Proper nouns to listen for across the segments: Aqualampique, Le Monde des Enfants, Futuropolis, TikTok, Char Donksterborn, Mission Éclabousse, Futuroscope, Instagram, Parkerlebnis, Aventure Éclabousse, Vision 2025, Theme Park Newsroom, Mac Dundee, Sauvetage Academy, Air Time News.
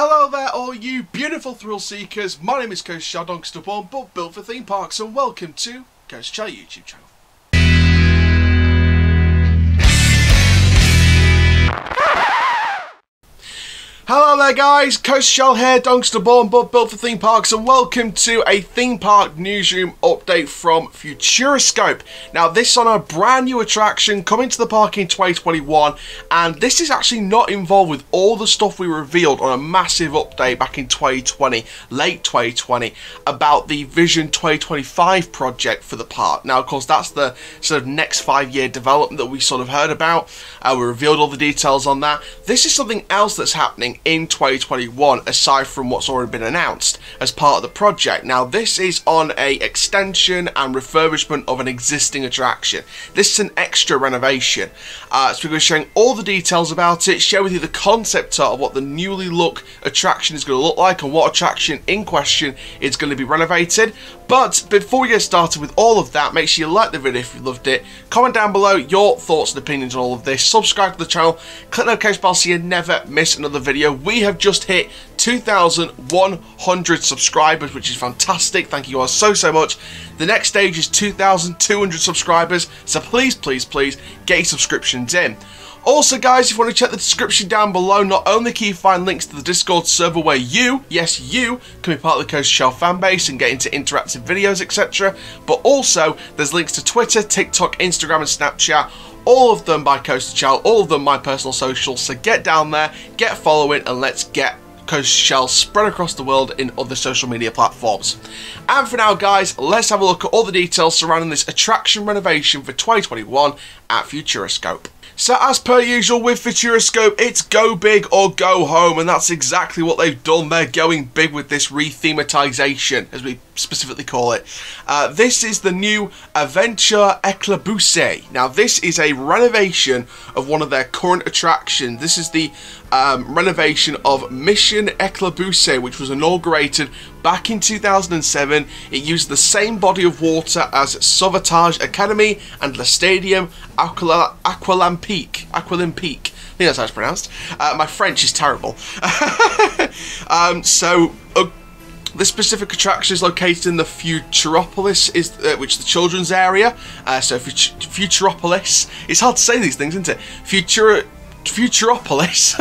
Hello there all you beautiful thrill seekers, my name is Coach Char Donksterborn, but built for theme parks, and welcome to Coach Char YouTube channel. Hello there guys, Coach Char here, Donksterborn, but built for theme parks, and welcome to a theme park newsroom update from Futuroscope. Now this is on a brand new attraction coming to the park in 2021, and this is actually not involved with all the stuff we revealed on a massive update back in 2020, late 2020, about the Vision 2025 project for the park. Now of course that's the sort of next 5-year development that we sort of heard about, we revealed all the details on that. This is something else that's happening in 2021 aside from what's already been announced as part of the project. Now this is on a extension and refurbishment of an existing attraction. This is an extra renovation, so we're sharing all the details about it, share with you the concept art of what the newly look attraction is going to look like and what attraction in question is going to be renovated. But before we get started with all of that, make sure you like the video if you loved it, comment down below your thoughts and opinions on all of this, subscribe to the channel, click the notification bell so you never miss another video. We have just hit 2,100 subscribers, which is fantastic. Thank you all so much. The next stage is 2,200 subscribers, so please get your subscriptions in. Also guys, if you want to check the description down below, not only can you find links to the Discord server where you, yes you, can be part of the Coach Char fanbase and get into interactive videos, etc. But also, there's links to Twitter, TikTok, Instagram and Snapchat. All of them by Coach Char, all of them my personal socials, so get down there, get following, and let's get Coach Char spread across the world in other social media platforms. And for now guys, let's have a look at all the details surrounding this attraction renovation for 2021 at Futuroscope. So as per usual with Futuroscope, it's go big or go home, and that's exactly what they've done. They're going big with this re-thematisation, as we specifically call it. This is the new Aventure Éclabousse. Now this is a renovation of one of their current attractions. This is the renovation of Mission Éclabousse, which was inaugurated back in 2007. It used the same body of water as Sauvetage Academy and the stadium Aqualampique. I think that's how it's pronounced. My French is terrible. This specific attraction is located in the Futuropolis, which is the children's area. So Futuropolis. It's hard to say these things, isn't it? Futuropolis.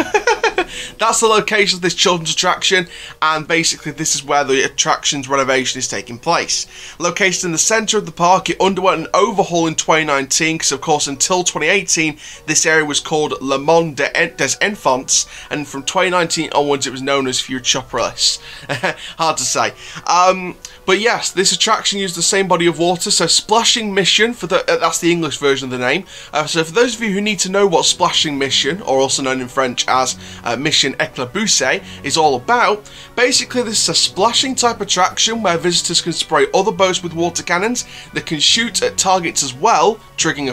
That's the location of this children's attraction, and basically this is where the attraction's renovation is taking place. Located in the centre of the park, it underwent an overhaul in 2019 because of course until 2018 this area was called Le Monde des Enfants, and from 2019 onwards it was known as Futuropolis. Hard to say. But yes, this attraction used the same body of water, so Splashing Mission, that's the English version of the name. So for those of you who need to know what Splashing Mission, or also known in French as Mission Éclabousse, is all about. Basically, this is a splashing type attraction where visitors can spray other boats with water cannons that can shoot at targets as well, triggering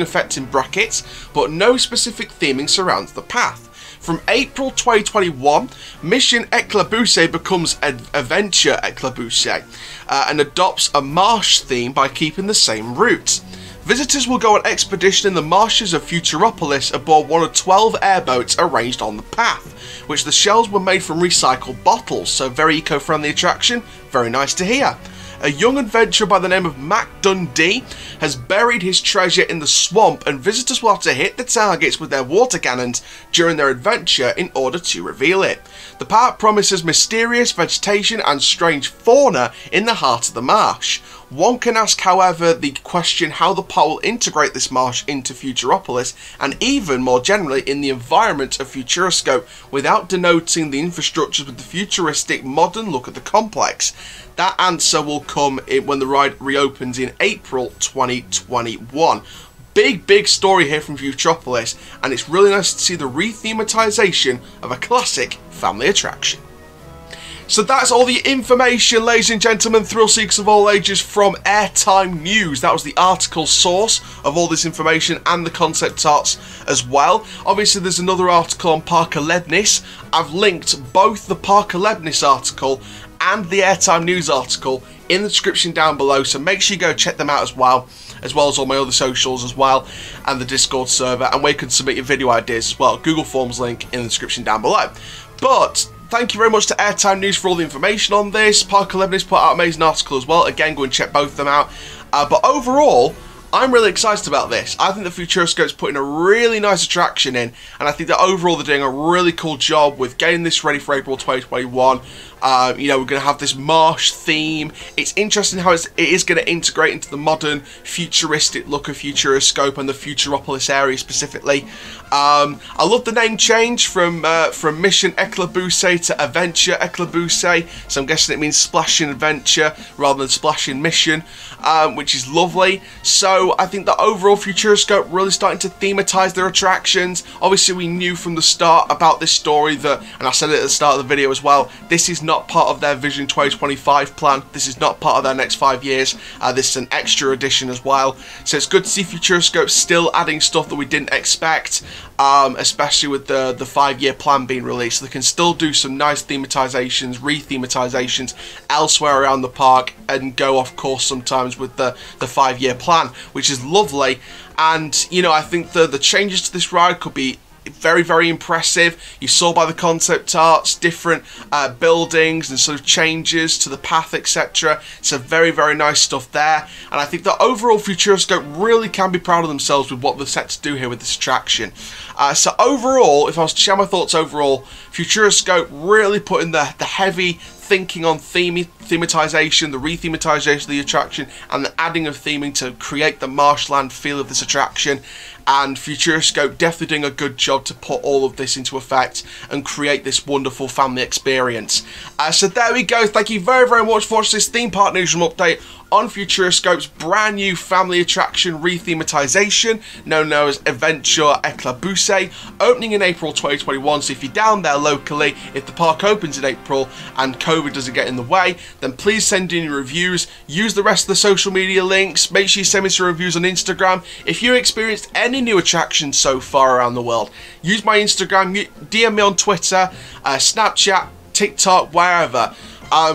effect in brackets, but no specific theming surrounds the path. From April 2021, Mission Éclabousse becomes Adventure Éclabousse and adopts a marsh theme by keeping the same route. Visitors will go on expedition in the marshes of Futuropolis aboard one of 12 airboats arranged on the path, which the shells were made from recycled bottles, so very eco-friendly attraction, very nice to hear. A young adventurer by the name of Mac Dundee has buried his treasure in the swamp, and visitors will have to hit the targets with their water cannons during their adventure in order to reveal it. The park promises mysterious vegetation and strange fauna in the heart of the marsh. One can ask, however, the question how the park will integrate this marsh into Futuropolis and even more generally in the environment of Futuroscope without denoting the infrastructures with the futuristic modern look of the complex. That answer will come when the ride reopens in April 2021. Big story here from Futuropolis, and it's really nice to see the re-thematisation of a classic family attraction. So that's all the information, ladies and gentlemen, thrill seekers of all ages, from Air Time News. That was the article source of all this information and the concept arts as well. Obviously, there's another article on Parkerlebnis. I've linked both the Parkerlebnis article and the Air Time News article in the description down below, so make sure you go check them out as well as all my other socials as well, and the Discord server, and where you can submit your video ideas as well. Google Forms link in the description down below. But Thank you very much to Air Time News for all the information on this. Parkerlebnis put out an amazing article as well. Again, go and check both of them out. But overall, I'm really excited about this. I think the Futuroscope's putting a really nice attraction in, and I think that overall they're doing a really cool job with getting this ready for April 2021. You know, we're going to have this marsh theme. It's interesting how it is going to integrate into the modern futuristic look of Futuroscope and the Futuropolis area specifically. I love the name change from Mission Éclabousse to Aventure Éclabousse, so I'm guessing it means splashing adventure rather than splashing mission, which is lovely. So I think that overall Futuroscope really starting to thematize their attractions. Obviously we knew from the start about this story that, and I said it at the start of the video as well, this is not part of their Vision 2025 plan. This is not part of their next 5 years. This is an extra addition as well. So it's good to see Futuroscope still adding stuff that we didn't expect, especially with the 5-year plan being released. So they can still do some nice thematizations, re-thematizations elsewhere around the park and go off course sometimes with the 5-year plan, which is lovely. And, you know, I think the changes to this ride could be very, very impressive. You saw by the concept arts, different buildings and sort of changes to the path, etc. So very, very nice stuff there. And I think that overall Futuroscope really can be proud of themselves with what they're set to do here with this attraction. So overall, if I was to share my thoughts overall, Futuroscope really putting the heavy thinking on thematization, the re-thematization of the attraction, and the adding of theming to create the marshland feel of this attraction. And Futuroscope definitely doing a good job to put all of this into effect and create this wonderful family experience. So there we go. Thank you very, very much for watching this theme park newsroom update on Futuroscope's brand new family attraction re-thematization, known as Aventure Éclabousse, opening in April 2021. So if you're down there locally, if the park opens in April and COVID doesn't get in the way, then please send in your reviews. Use the rest of the social media links. Make sure you send me some reviews on Instagram. If you experienced any new attractions so far around the world, use my Instagram, DM me on Twitter, Snapchat, TikTok, wherever.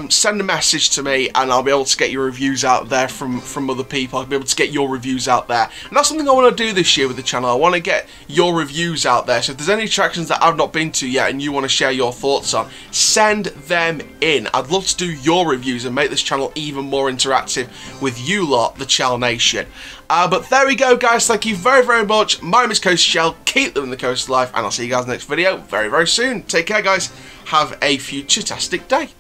Send a message to me and I'll be able to get your reviews out there from other people. I'll be able to get your reviews out there, and that's something I want to do this year with the channel. I want to get your reviews out there, so if there's any attractions that I've not been to yet and you want to share your thoughts on, send them in. I'd love to do your reviews and make this channel even more interactive with you lot, the Channel Nation. But there we go, guys. Thank you very, very much. My name is Coast Shell. Keep living the coast life, and I'll see you guys in the next video very, very soon. Take care, guys. Have a futuristic day.